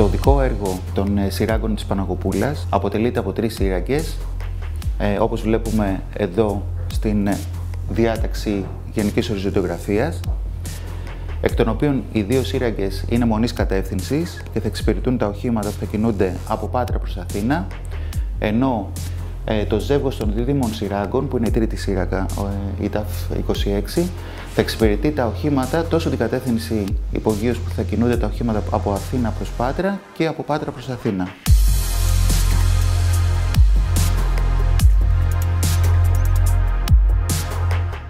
Το οδικό έργο των σειράγγων της Παναγοπούλας αποτελείται από 3 σειραγγές, όπως βλέπουμε εδώ στην διάταξη γενικής οριζοντογραφίας, εκ των οποίων οι 2 σειραγγές είναι μονής κατεύθυνσης και θα εξυπηρετούν τα οχήματα που θα κινούνται από Πάτρα προς Αθήνα, ενώ το ζεύγος των δίδυμων σειράγγων, που είναι η 3η σειράγγα, η ΤΑΦ 26, θα εξυπηρετεί τα οχήματα τόσο την κατεύθυνση υπογείως που θα κινούνται τα οχήματα από Αθήνα προς Πάτρα και από Πάτρα προς Αθήνα.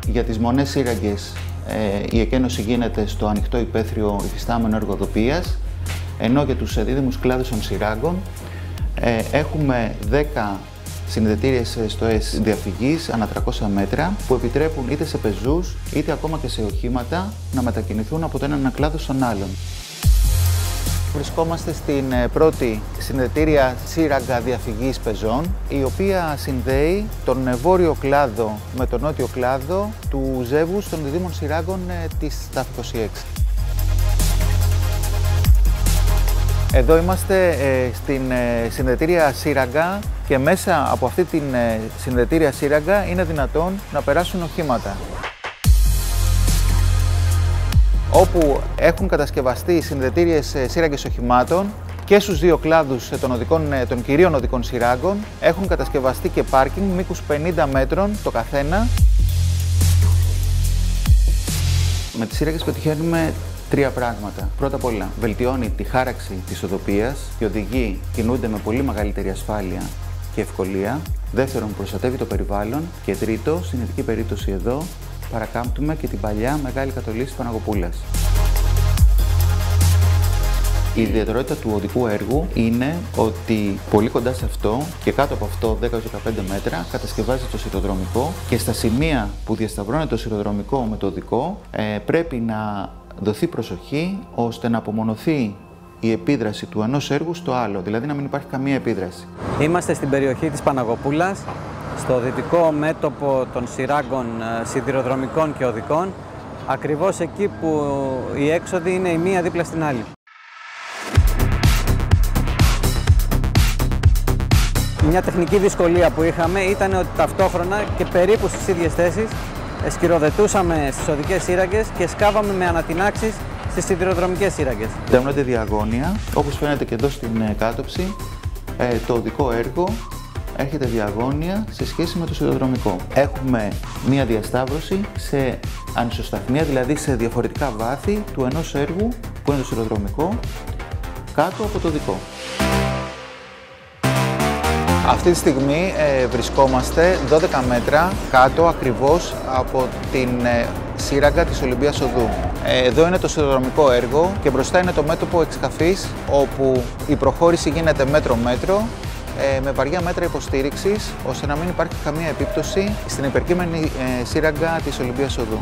Για τις μονές σύραγγες, η εκένωση γίνεται στο ανοιχτό υπαίθριο υφιστάμενο εργοδοπίας, ενώ για τους δίδυμους κλάδους των σειράγγων έχουμε 10 συνδετήριες στοές διαφυγής ανά 300 μέτρα που επιτρέπουν είτε σε πεζούς είτε ακόμα και σε οχήματα να μετακινηθούν από τον έναν κλάδο στον άλλον. Βρισκόμαστε στην πρώτη συνδετήρια σύραγγα διαφυγής πεζών, η οποία συνδέει τον βόρειο κλάδο με τον νότιο κλάδο του ζεύγους των διδύμων σειράγγων της ΤΑΦ 26. Εδώ είμαστε στην συνδετήρια σύραγγα και μέσα από αυτή την συνδετήρια σύραγγα είναι δυνατόν να περάσουν οχήματα. Όπου έχουν κατασκευαστεί συνδετήριες σύραγγες οχημάτων και στους 2 κλάδους των κυρίων οδικών συράγγων έχουν κατασκευαστεί και πάρκινγκ μήκους 50 μέτρων το καθένα. Με τις σύραγγες πετυχαίνουμε 3 πράγματα. Πρώτα απ' όλα, βελτιώνει τη χάραξη της οδοπίας, οι οδηγοί κινούνται με πολύ μεγαλύτερη ασφάλεια και ευκολία. Δεύτερον, προστατεύει το περιβάλλον. Και τρίτο, στην ειδική περίπτωση εδώ, παρακάμπτουμε και την παλιά μεγάλη κατολή της Παναγοπούλας. Η ιδιαιτερότητα του οδικού έργου είναι ότι πολύ κοντά σε αυτό και κάτω από αυτό 10-15 μέτρα κατασκευάζεται το σιδηροδρομικό και στα σημεία που διασταυρώνεται το σιδηροδρομικό με το οδικό πρέπει να δοθεί προσοχή ώστε να απομονωθεί η επίδραση του ενός έργου στο άλλο, δηλαδή να μην υπάρχει καμία επίδραση. Είμαστε στην περιοχή της Παναγοπούλας, στο δυτικό μέτωπο των σειράγγων σιδηροδρομικών και οδικών, ακριβώς εκεί που οι έξοδοι είναι η μία δίπλα στην άλλη. Μια τεχνική δυσκολία που είχαμε ήταν ότι ταυτόχρονα και περίπου στις ίδιες θέσεις σκυροδετούσαμε στις οδικές σύραγγες και σκάβαμε με ανατινάξεις στις σιδηροδρομικές σύραγγες. Δεμνώνται διαγώνια, όπως φαίνεται και εδώ στην κάτωψη, το οδικό έργο έρχεται διαγώνια σε σχέση με το σιδηροδρομικό. Έχουμε μία διασταύρωση σε ανισοσταθμία, δηλαδή σε διαφορετικά βάθη του ενός έργου που είναι το σιδηροδρομικό κάτω από το οδικό. Αυτή τη στιγμή βρισκόμαστε 12 μέτρα κάτω ακριβώς από την σύραγγα της Ολυμπίας Οδού. Εδώ είναι το σιδηροδρομικό έργο και μπροστά είναι το μέτωπο εξκαφής, όπου η προχώρηση γίνεται μέτρο-μέτρο με βαριά μέτρα υποστήριξης, ώστε να μην υπάρχει καμία επίπτωση στην υπερκείμενη σύραγγα της Ολυμπίας Οδού.